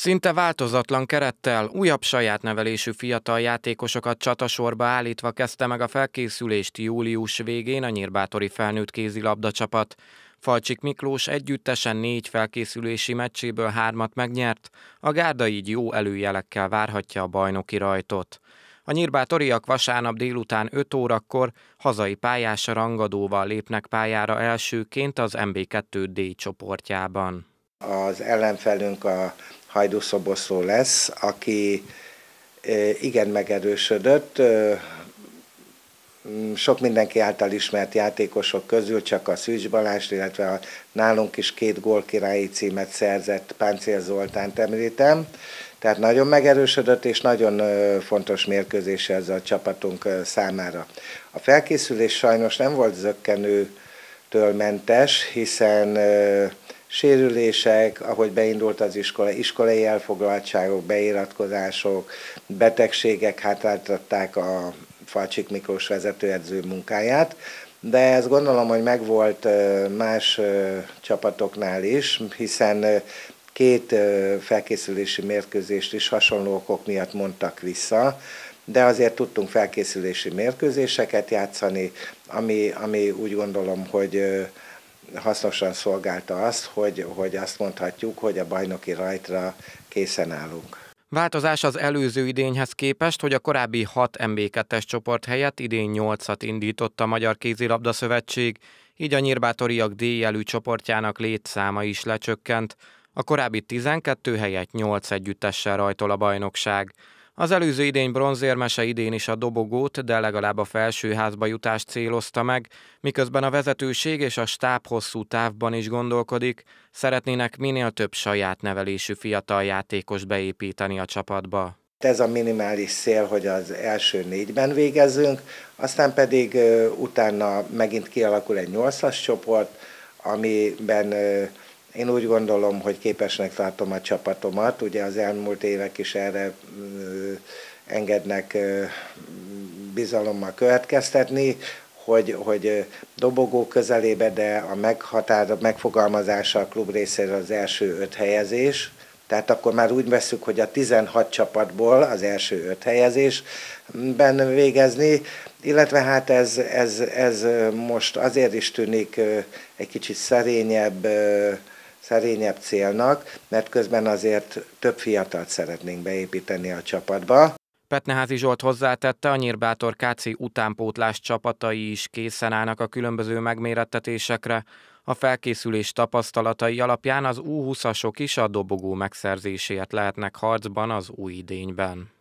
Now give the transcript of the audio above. Szinte változatlan kerettel újabb saját nevelésű fiatal játékosokat csatasorba állítva kezdte meg a felkészülést július végén a nyírbátori felnőtt kézilabda csapat. Falcsik Miklós együttesen 4 felkészülési meccséből 3-at megnyert, a gárda így jó előjelekkel várhatja a bajnoki rajtot. A nyírbátoriak vasárnap délután 5 órakor hazai pályás rangadóval lépnek pályára elsőként az MB2D csoportjában. Az ellenfelünk a Hajdúszoboszló lesz, aki igen megerősödött, sok mindenki által ismert játékosok közül csak a Szűcs Balázs, illetve a nálunk is 2 gólkirályi címet szerzett Páncél Zoltánt említem. Tehát nagyon megerősödött és nagyon fontos mérkőzés ez a csapatunk számára. A felkészülés sajnos nem volt zökkenőtől mentes, hiszen sérülések, ahogy beindult az iskola, iskolai elfoglaltságok, beiratkozások, betegségek hátráltatták a Falcsik Miklós vezetőedző munkáját, de ezt gondolom, hogy megvolt más csapatoknál is, hiszen 2 felkészülési mérkőzést is hasonló okok miatt mondtak vissza, de azért tudtunk felkészülési mérkőzéseket játszani, ami úgy gondolom, hogy hasznosan szolgálta azt, hogy azt mondhatjuk, hogy a bajnoki rajtra készen állunk. Változás az előző idényhez képest, hogy a korábbi 6 MB2-es csoport helyett idén 8-at indított a Magyar Kézilabdaszövetség, így a nyírbátoriak D-jelű csoportjának létszáma is lecsökkent. A korábbi 12 helyett 8 együttessel rajtol a bajnokság. Az előző idény bronzérmese idén is a dobogót, de legalább a felsőházba jutást célozta meg, miközben a vezetőség és a stáb hosszú távban is gondolkodik, szeretnének minél több saját nevelésű fiatal játékost beépíteni a csapatba. Ez a minimális cél, hogy az első 4-ben végezzünk, aztán pedig utána megint kialakul egy 8-as csoport, amiben én úgy gondolom, hogy képesnek tartom a csapatomat, ugye az elmúlt évek is erre engednek bizalommal következtetni, hogy dobogó közelébe, de a megfogalmazása a klub részéről az első 5 helyezés, tehát akkor már úgy veszük, hogy a 16 csapatból az első 5 helyezésben végezni, illetve hát ez most azért is tűnik egy kicsit szerényebb célnak, mert közben azért több fiatalt szeretnénk beépíteni a csapatba. Petneházi Zsolt hozzátette, a Nyírbátor KC utánpótlás csapatai is készen állnak a különböző megmérettetésekre. A felkészülés tapasztalatai alapján az U20-asok is a dobogó megszerzéséért lehetnek harcban az új idényben.